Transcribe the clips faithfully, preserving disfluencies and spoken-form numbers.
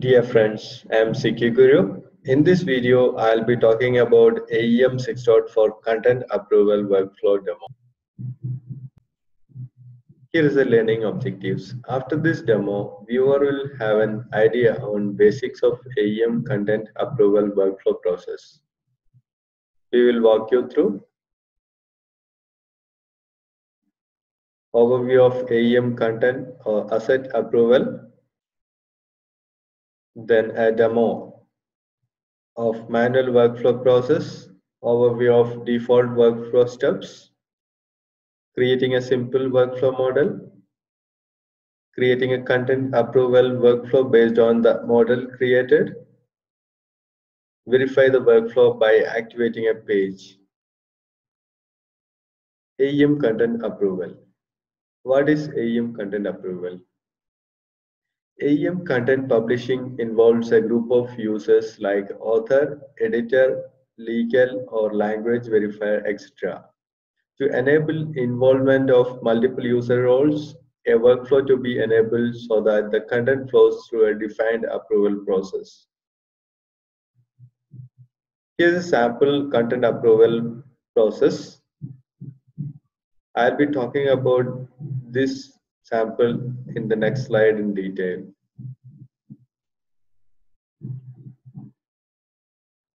Dear friends, I am C Q Guru. In this video, I'll be talking about A E M six point four Content Approval Workflow demo. Here is the learning objectives. After this demo, viewer will have an idea on basics of A E M Content Approval Workflow process. We will walk you through overview of A E M Content or Asset Approval. Then a demo of manual workflow process, overview of default workflow steps, creating a simple workflow model, creating a content approval workflow based on the model created, verify the workflow by activating a page. A E M Content Approval. What is A E M Content Approval? A E M content publishing involves a group of users like author, editor, legal or language verifier, et cetera. To enable involvement of multiple user roles, a workflow to be enabled so that the content flows through a defined approval process. Here is a sample content approval process. I'll be talking about this sample in the next slide in detail.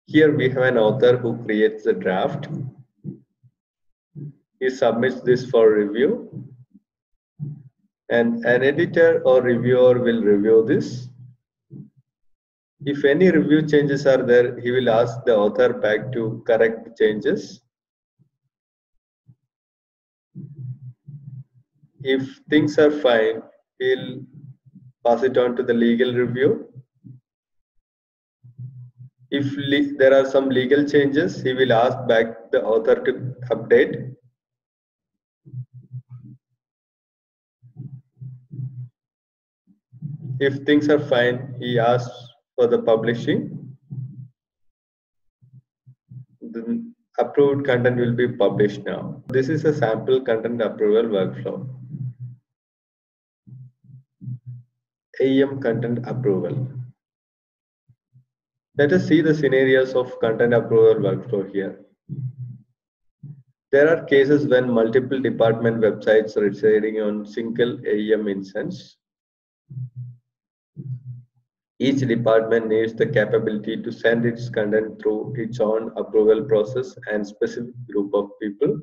Here we have an author who creates the draft. He submits this for review, and an editor or reviewer will review this. If any review changes are there, he will ask the author back to correct the changes. If things are fine, he'll pass it on to the legal review. If le there are some legal changes, he will ask back the author to update. If things are fine, he asks for the publishing. The approved content will be published now. This is a sample content approval workflow. A E M content approval. Let us see the scenarios of content approval workflow here. There are cases when multiple department websites are residing on single A E M instance. Each department needs the capability to send its content through its own approval process and specific group of people.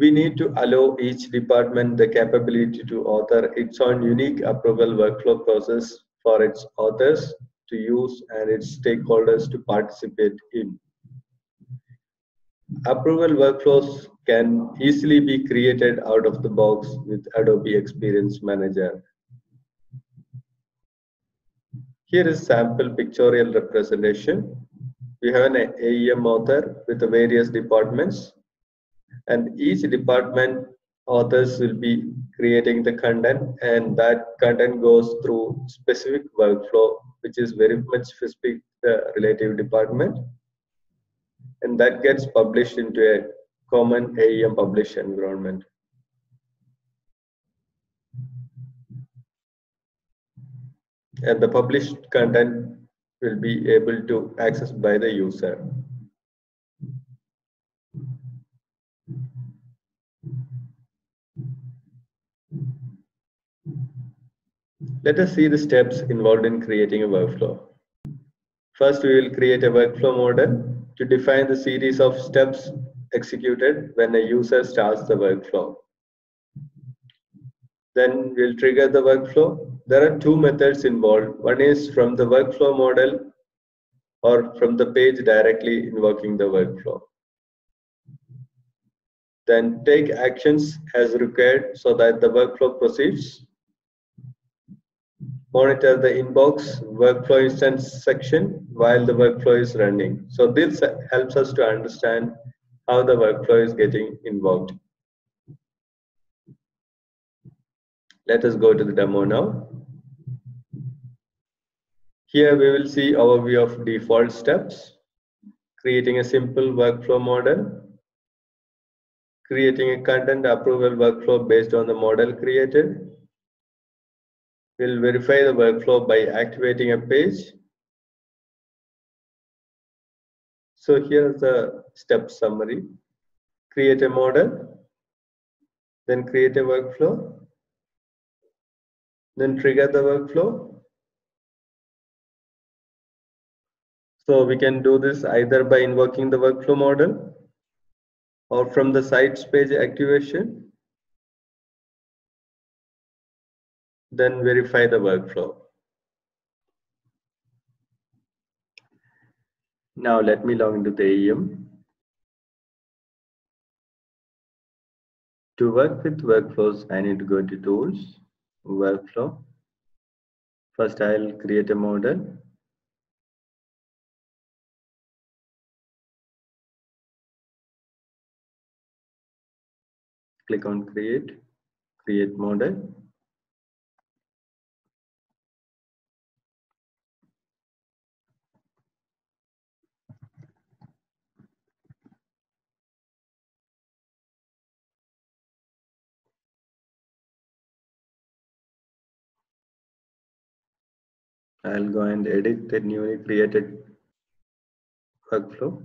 We need to allow each department the capability to author its own unique approval workflow process for its authors to use and its stakeholders to participate in. Approval workflows can easily be created out of the box with Adobe Experience Manager. Here is sample pictorial representation. We have an A E M author with the various departments, and each department authors will be creating the content, and that content goes through specific workflow which is very much specific to the relative department, and that gets published into a common A E M publish environment. And the published content will be able to access by the user. Let us see the steps involved in creating a workflow. First, we will create a workflow model to define the series of steps executed when a user starts the workflow. Then we'll trigger the workflow. There are two methods involved. One is from the workflow model or from the page directly invoking the workflow. Then take actions as required so that the workflow proceeds. Monitor the inbox workflow instance section while the workflow is running. So this helps us to understand how the workflow is getting invoked. Let us go to the demo now. Here we will see overview of default steps, creating a simple workflow model, creating a content approval workflow based on the model created, We'll verify the workflow by activating a page. So here's the step summary. Create a model, then create a workflow, then trigger the workflow. So we can do this either by invoking the workflow model or from the sites page activation, then verify the workflow. Now let me log into the A E M. To work with workflows, I need to go to Tools, Workflow. First, I'll create a model. Click on create, create model. I'll go and edit the newly created workflow.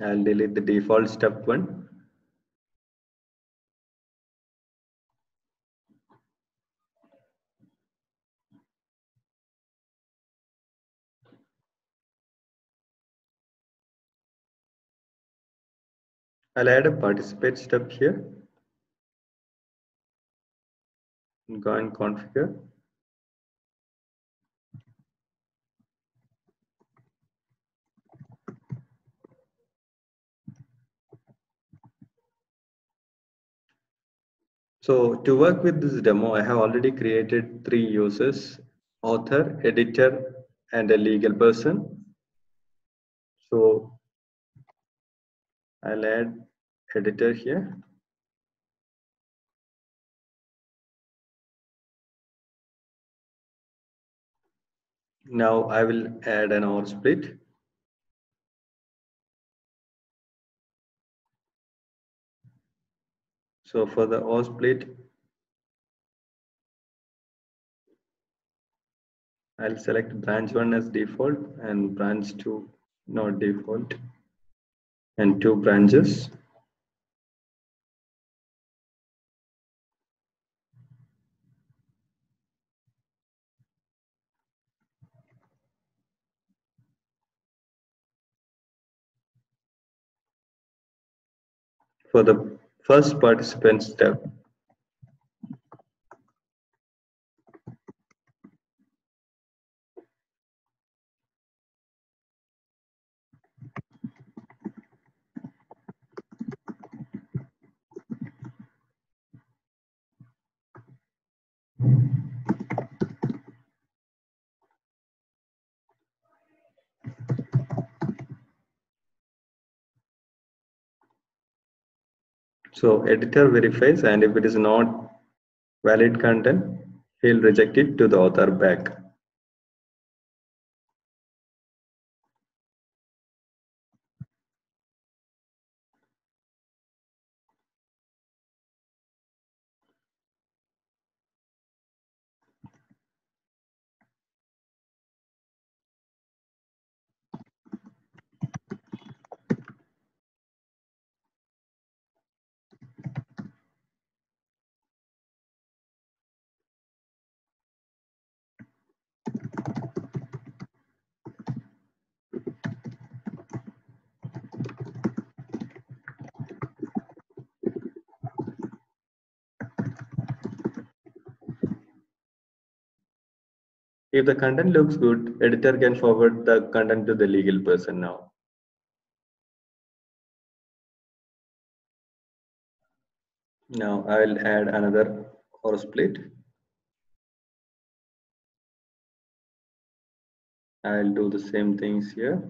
I'll delete the default step one. I'll add a participate step here. And go and configure. So to work with this demo, I have already created three users, author, editor, and a legal person. So I'll add editor here. Now I will add an hour split. So for the hour split, I'll select branch one as default and branch two not default, and two branches. For the first participant step, so editor verifies, and if it is not valid content, he'll reject it to the author back. If the content looks good, editor can forward the content to the legal person now. Now I will add another hour split. I'll do the same things here.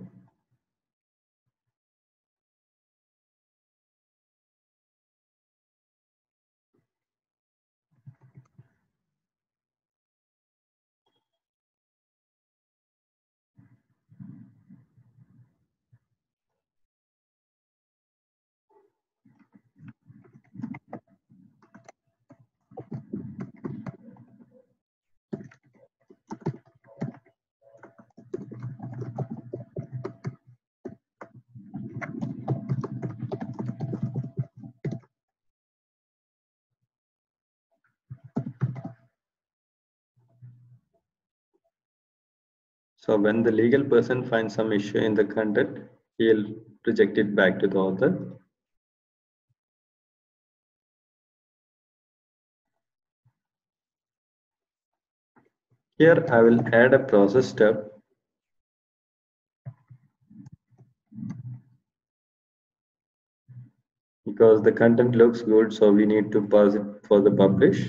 So when the legal person finds some issue in the content, he'll reject it back to the author. Here I will add a process step. Because the content looks good, so we need to pass it for the publish.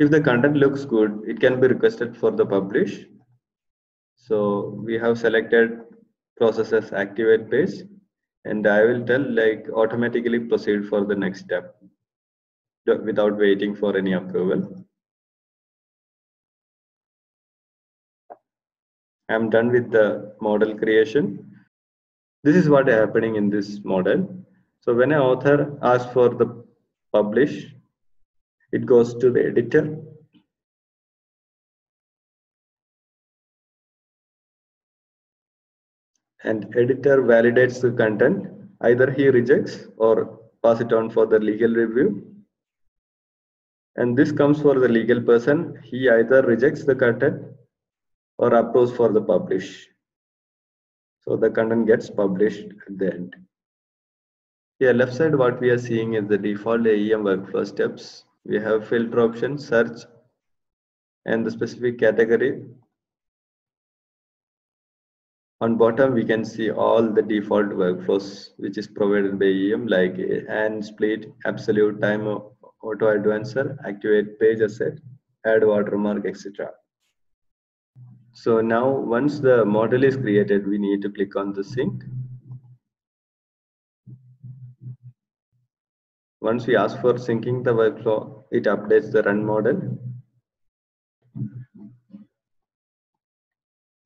If the content looks good, it can be requested for the publish. So we have selected processes activate page, and I will tell like automatically proceed for the next step without waiting for any approval. I'm done with the model creation. This is what is happening in this model. So when an author asks for the publish, it goes to the editor. And editor validates the content. Either he rejects or pass it on for the legal review. And this comes for the legal person. He either rejects the content or approves for the publish. So the content gets published at the end. Here left side, what we are seeing is the default A E M workflow steps. We have filter option, search, and the specific category. On bottom, we can see all the default workflows which is provided by A E M, like and split, absolute, time auto advancer, activate page asset, add watermark, et cetera. So now once the model is created, we need to click on the sync. Once we ask for syncing the workflow, it updates the run model.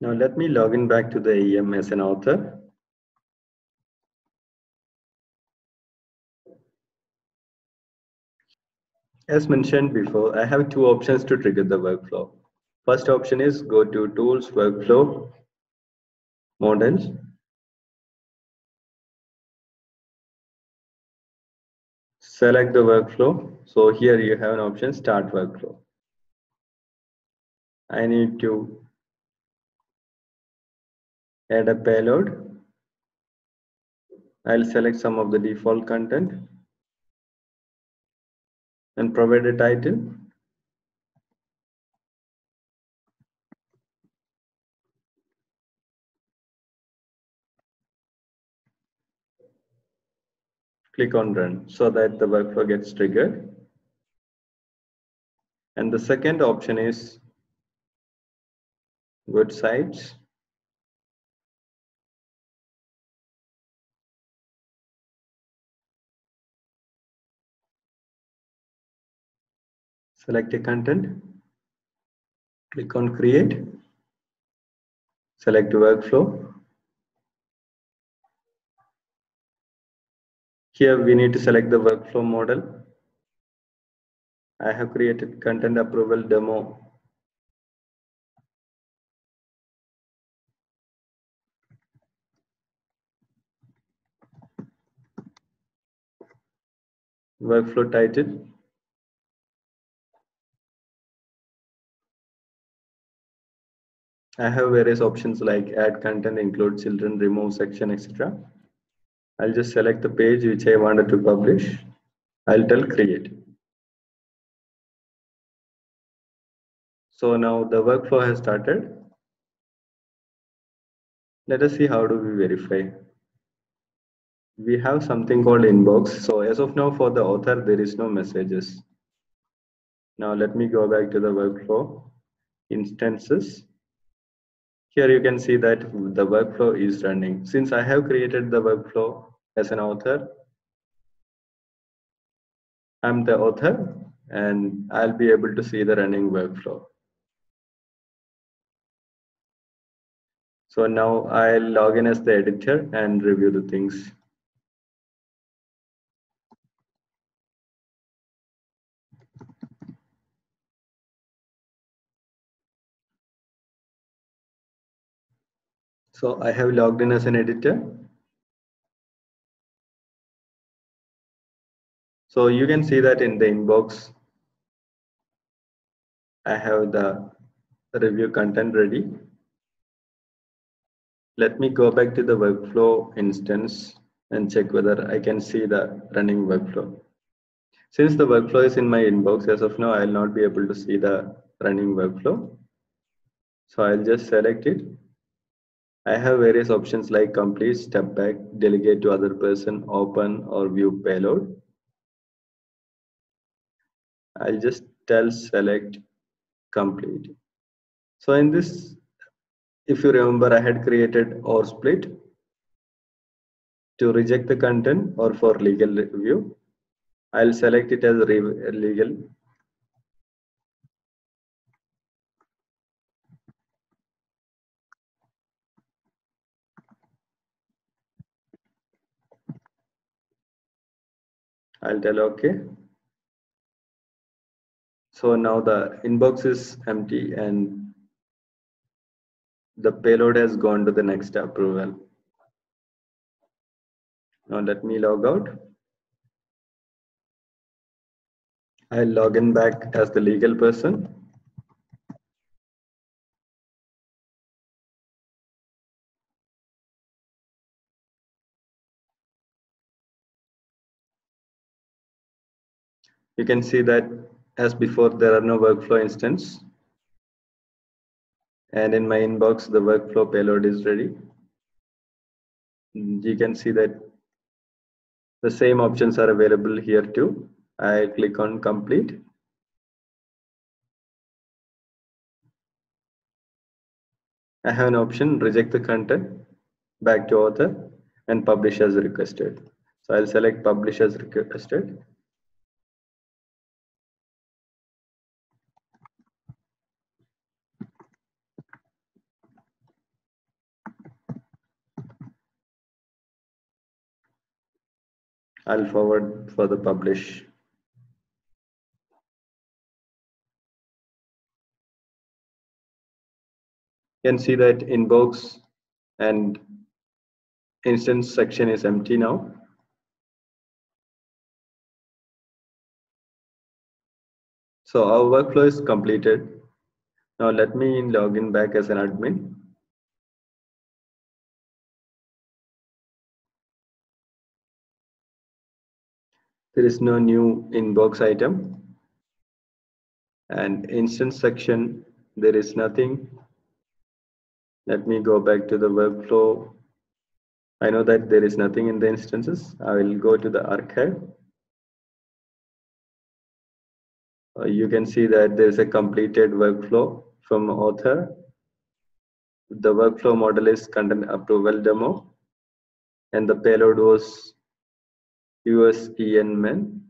Now let me log in back to the A E M as an author. As mentioned before, I have two options to trigger the workflow. First option is go to Tools, Workflow, Models. Select the workflow. So here you have an option, Start Workflow. I need to add a payload. I'll select some of the default content and provide a title. Click on Run so that the workflow gets triggered. And the second option is go to Sites. Select a content, click on Create, select Workflow. Here we need to select the workflow model. I have created content approval demo. Workflow title. I have various options like add content, include children, remove section, et cetera. I'll just select the page which I wanted to publish. I'll tell create. So now the workflow has started. Let us see how do we verify. We have something called inbox. So as of now for the author, there is no messages. Now let me go back to the workflow instances. Here you can see that the workflow is running. Since I have created the workflow as an author, I'm the author and I'll be able to see the running workflow. So now I'll log in as the editor and review the things. So I have logged in as an editor. So you can see that in the inbox, I have the review content ready. Let me go back to the workflow instance and check whether I can see the running workflow. Since the workflow is in my inbox, as of now, I'll not be able to see the running workflow. So I'll just select it. I have various options like complete, step back, delegate to other person, open, or view payload. I'll just tell select complete. So in this, if you remember, I had created or split to reject the content or for legal review. I'll select it as legal. I'll tell OK. So now the inbox is empty and the payload has gone to the next approval. Now let me log out. I'll log in back as the legal person. You can see that as before, there are no workflow instance. And in my inbox, the workflow payload is ready. You can see that the same options are available here too. I click on complete. I have an option, reject the content, back to author, and publish as requested. So I'll select publish as requested. I'll forward for the publish. You can see that inbox and instance section is empty now. So our workflow is completed. Now let me log in back as an admin. There is no new inbox item. And instance section, there is nothing. Let me go back to the workflow. I know that there is nothing in the instances. I will go to the archive. Uh, you can see that there is a completed workflow from author. The workflow model is content approval demo. And the payload was U S E N men.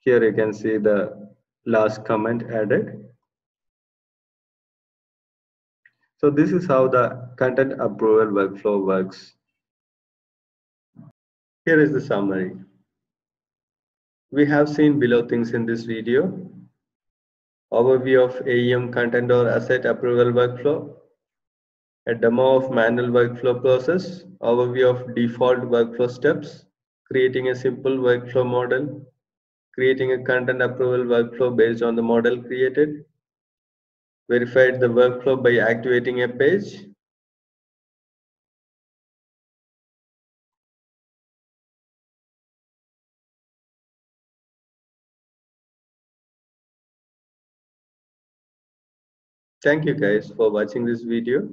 Here you can see the last comment added. So this is how the content approval workflow works. Here is the summary. We have seen below things in this video. Overview of A E M content or asset approval workflow. A demo of manual workflow process, overview of default workflow steps, creating a simple workflow model, creating a content approval workflow based on the model created, verified the workflow by activating a page, Thank you guys for watching this video.